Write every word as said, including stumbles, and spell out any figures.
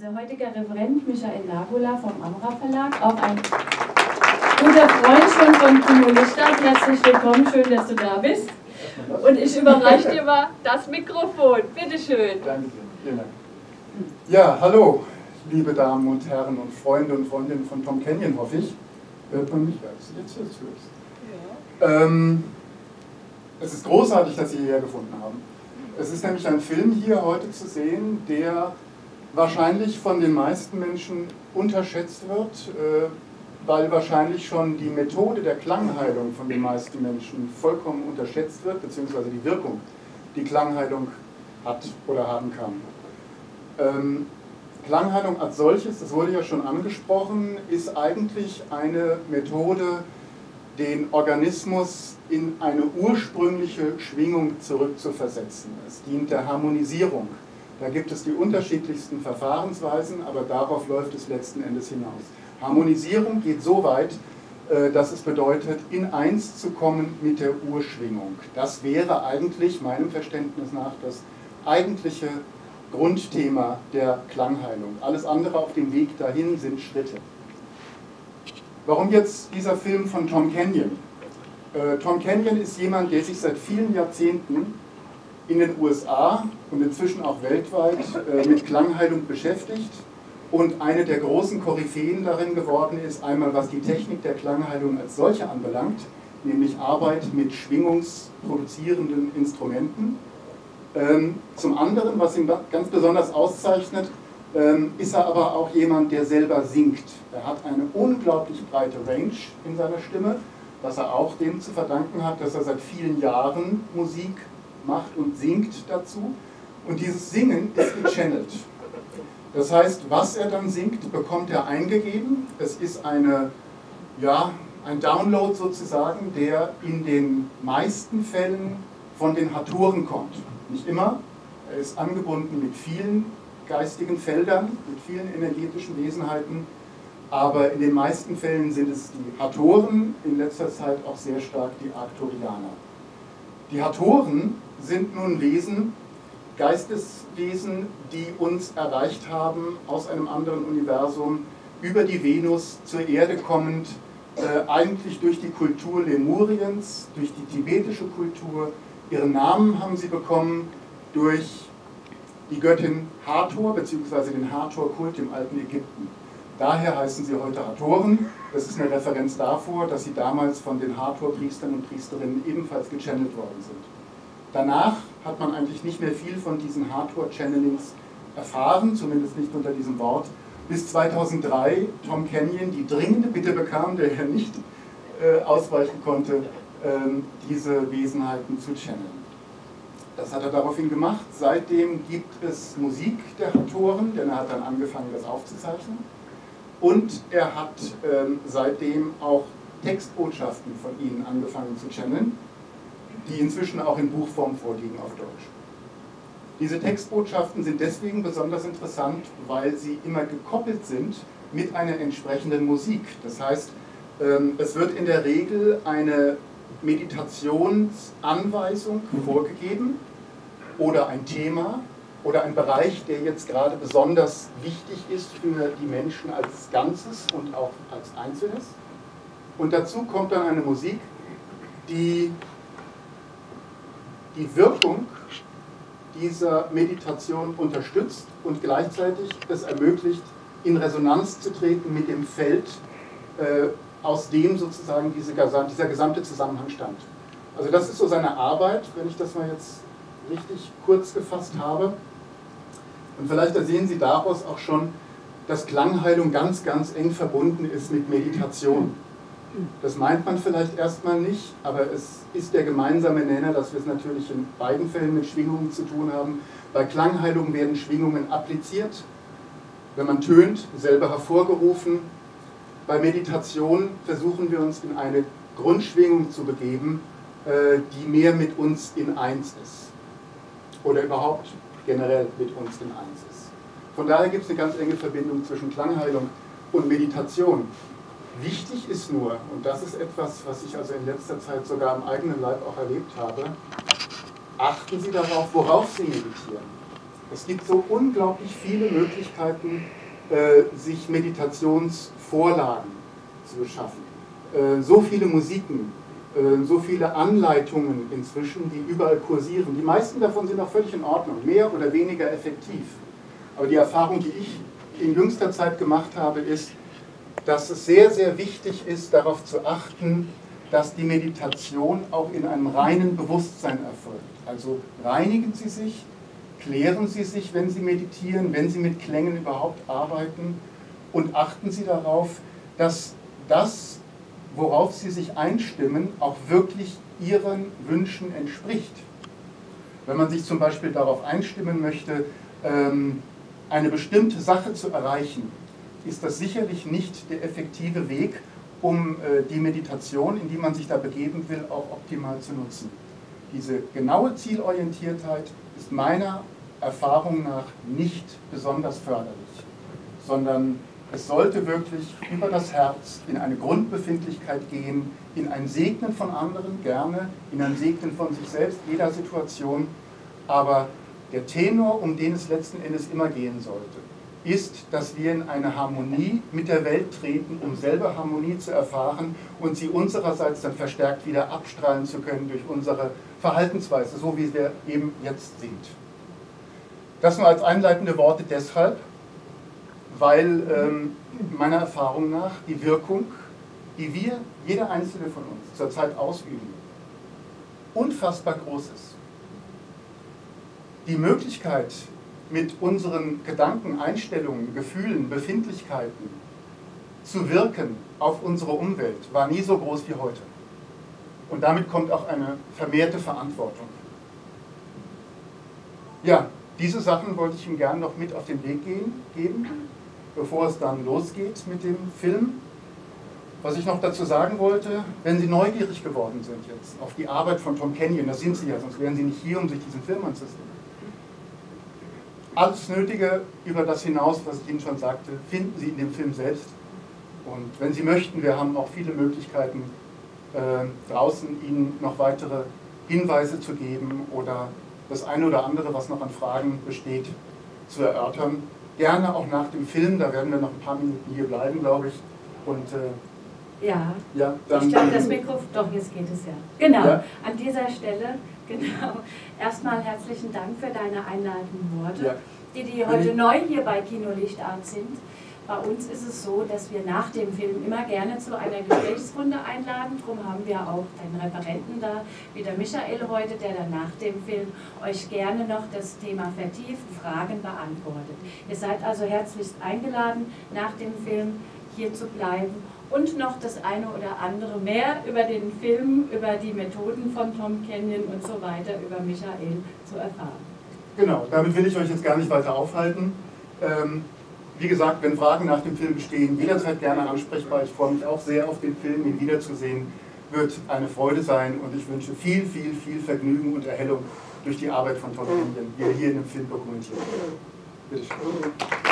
unser heutiger Referent Michael Nagula vom Amra Verlag, auch ein guter Freund schon von KinoLichtart. Herzlich willkommen, schön, dass du da bist. Und ich überreiche dir mal das Mikrofon. Bitte schön. Danke, vielen Dank. Ja, hallo, liebe Damen und Herren und Freunde und Freundinnen von Tom Kenyon, hoffe ich. Hört man mich? Jetzt, jetzt höre ich. Ja. Ähm, es ist großartig, dass Sie hierher gefunden haben. Es ist nämlich ein Film hier heute zu sehen, der wahrscheinlich von den meisten Menschen unterschätzt wird, äh, weil wahrscheinlich schon die Methode der Klangheilung von den meisten Menschen vollkommen unterschätzt wird, beziehungsweise die Wirkung, die Klangheilung hat oder haben kann. Ähm, Klangheilung als solches, das wurde ja schon angesprochen, ist eigentlich eine Methode, den Organismus in eine ursprüngliche Schwingung zurückzuversetzen. Es dient der Harmonisierung. Da gibt es die unterschiedlichsten Verfahrensweisen, aber darauf läuft es letzten Endes hinaus. Harmonisierung geht so weit, dass es bedeutet, in eins zu kommen mit der Urschwingung. Das wäre eigentlich, meinem Verständnis nach, das eigentliche Grundthema der Klangheilung. Alles andere auf dem Weg dahin sind Schritte. Warum jetzt dieser Film von Tom Kenyon? Äh, Tom Kenyon ist jemand, der sich seit vielen Jahrzehnten in den U S A und inzwischen auch weltweit äh, mit Klangheilung beschäftigt und eine der großen Koryphäen darin geworden ist, einmal was die Technik der Klangheilung als solche anbelangt, nämlich Arbeit mit schwingungsproduzierenden Instrumenten. Ähm, zum anderen, was ihn ganz besonders auszeichnet, Ähm, ist er aber auch jemand, der selber singt. Er hat eine unglaublich breite Range in seiner Stimme, was er auch dem zu verdanken hat, dass er seit vielen Jahren Musik macht und singt dazu. Und dieses Singen ist gechannelt. Das heißt, was er dann singt, bekommt er eingegeben. Es ist eine, ja, ein Download sozusagen, der in den meisten Fällen von den Hathoren kommt. Nicht immer, er ist angebunden mit vielen geistigen Feldern, mit vielen energetischen Wesenheiten, aber in den meisten Fällen sind es die Hathoren, in letzter Zeit auch sehr stark die Arcturianer. Die Hathoren sind nun Wesen, Geisteswesen, die uns erreicht haben, aus einem anderen Universum, über die Venus zur Erde kommend, äh, eigentlich durch die Kultur Lemuriens, durch die tibetische Kultur. Ihren Namen haben sie bekommen durch die Göttin Hathor, beziehungsweise den Hathor-Kult im alten Ägypten. Daher heißen sie heute Hathoren. Das ist eine Referenz davor, dass sie damals von den Hathor-Priestern und Priesterinnen ebenfalls gechannelt worden sind. Danach hat man eigentlich nicht mehr viel von diesen Hathor-Channelings erfahren, zumindest nicht unter diesem Wort, bis zweitausenddrei Tom Kenyon die dringende Bitte bekam, der er nicht äh, ausweichen konnte, äh, diese Wesenheiten zu channeln. Das hat er daraufhin gemacht. Seitdem gibt es Musik der Hathoren, denn er hat dann angefangen, das aufzuzeichnen. Und er hat ähm, seitdem auch Textbotschaften von ihnen angefangen zu channeln, die inzwischen auch in Buchform vorliegen auf Deutsch. Diese Textbotschaften sind deswegen besonders interessant, weil sie immer gekoppelt sind mit einer entsprechenden Musik. Das heißt, ähm, es wird in der Regel eine Meditationsanweisung vorgegeben oder ein Thema oder ein Bereich, der jetzt gerade besonders wichtig ist für die Menschen als Ganzes und auch als Einzelnes. Und dazu kommt dann eine Musik, die die Wirkung dieser Meditation unterstützt und gleichzeitig es ermöglicht, in Resonanz zu treten mit dem Feld, äh, aus dem sozusagen diese, dieser gesamte Zusammenhang stammt. Also das ist so seine Arbeit, wenn ich das mal jetzt richtig kurz gefasst habe. Und vielleicht sehen Sie daraus auch schon, dass Klangheilung ganz, ganz eng verbunden ist mit Meditation. Das meint man vielleicht erstmal nicht, aber es ist der gemeinsame Nenner, dass wir es natürlich in beiden Fällen mit Schwingungen zu tun haben. Bei Klangheilung werden Schwingungen appliziert, wenn man tönt, selber hervorgerufen. Bei Meditation versuchen wir uns in eine Grundschwingung zu begeben, die mehr mit uns in eins ist. Oder überhaupt generell mit uns in eins ist. Von daher gibt es eine ganz enge Verbindung zwischen Klangheilung und Meditation. Wichtig ist nur, und das ist etwas, was ich also in letzter Zeit sogar am eigenen Leib auch erlebt habe, achten Sie darauf, worauf Sie meditieren. Es gibt so unglaublich viele Möglichkeiten, äh, sich Meditationsvorlagen zu beschaffen. Äh, so viele Musiken, äh, so viele Anleitungen inzwischen, die überall kursieren. Die meisten davon sind auch völlig in Ordnung, mehr oder weniger effektiv. Aber die Erfahrung, die ich in jüngster Zeit gemacht habe, ist, dass es sehr, sehr wichtig ist, darauf zu achten, dass die Meditation auch in einem reinen Bewusstsein erfolgt. Also reinigen Sie sich, klären Sie sich, wenn Sie meditieren, wenn Sie mit Klängen überhaupt arbeiten, und achten Sie darauf, dass das, worauf Sie sich einstimmen, auch wirklich Ihren Wünschen entspricht. Wenn man sich zum Beispiel darauf einstimmen möchte, eine bestimmte Sache zu erreichen, ist das sicherlich nicht der effektive Weg, um äh, die Meditation, in die man sich da begeben will, auch optimal zu nutzen. Diese genaue Zielorientiertheit ist meiner Erfahrung nach nicht besonders förderlich, sondern es sollte wirklich über das Herz in eine Grundbefindlichkeit gehen, in ein Segnen von anderen gerne, in ein Segnen von sich selbst, jeder Situation. Aber der Tenor, um den es letzten Endes immer gehen sollte, ist, dass wir in eine Harmonie mit der Welt treten, um selber Harmonie zu erfahren und sie unsererseits dann verstärkt wieder abstrahlen zu können durch unsere Verhaltensweise, so wie wir eben jetzt sind. Das nur als einleitende Worte deshalb, weil ähm, meiner Erfahrung nach die Wirkung, die wir, jeder Einzelne von uns, zurzeit ausüben, unfassbar groß ist. Die Möglichkeit, mit unseren Gedanken, Einstellungen, Gefühlen, Befindlichkeiten zu wirken auf unsere Umwelt, war nie so groß wie heute. Und damit kommt auch eine vermehrte Verantwortung. Ja, diese Sachen wollte ich Ihnen gerne noch mit auf den Weg geben, bevor es dann losgeht mit dem Film. Was ich noch dazu sagen wollte, wenn Sie neugierig geworden sind jetzt auf die Arbeit von Tom Kenyon, das sind Sie ja, sonst wären Sie nicht hier, um sich diesen Film anzusehen. Alles Nötige über das hinaus, was ich Ihnen schon sagte, finden Sie in dem Film selbst. Und wenn Sie möchten, wir haben auch viele Möglichkeiten, äh, draußen Ihnen noch weitere Hinweise zu geben oder das eine oder andere, was noch an Fragen besteht, zu erörtern. Gerne auch nach dem Film, da werden wir noch ein paar Minuten hier bleiben, glaube ich. Und, äh, ja, ja dann, ich glaube, das Mikrofon, doch, jetzt geht es ja. Genau, ja. An dieser Stelle... Genau. Erstmal herzlichen Dank für deine einleitenden Worte, ja. die, die heute neu hier bei KinoLichtart sind. Bei uns ist es so, dass wir nach dem Film immer gerne zu einer Gesprächsrunde einladen. Darum haben wir auch einen Referenten da, wie der Michael heute, der dann nach dem Film euch gerne noch das Thema vertieft, Fragen beantwortet. Ihr seid also herzlichst eingeladen, nach dem Film hier zu bleiben und noch das eine oder andere mehr über den Film, über die Methoden von Tom Kenyon und so weiter, über Michael zu erfahren. Genau, damit will ich euch jetzt gar nicht weiter aufhalten. Ähm, wie gesagt, wenn Fragen nach dem Film bestehen, jederzeit gerne ansprechbar. Ich freue mich auch sehr auf den Film, ihn wiederzusehen. Wird eine Freude sein und ich wünsche viel, viel, viel Vergnügen und Erhellung durch die Arbeit von Tom Kenyon, die er hier in dem Film dokumentiert. Bitte schön.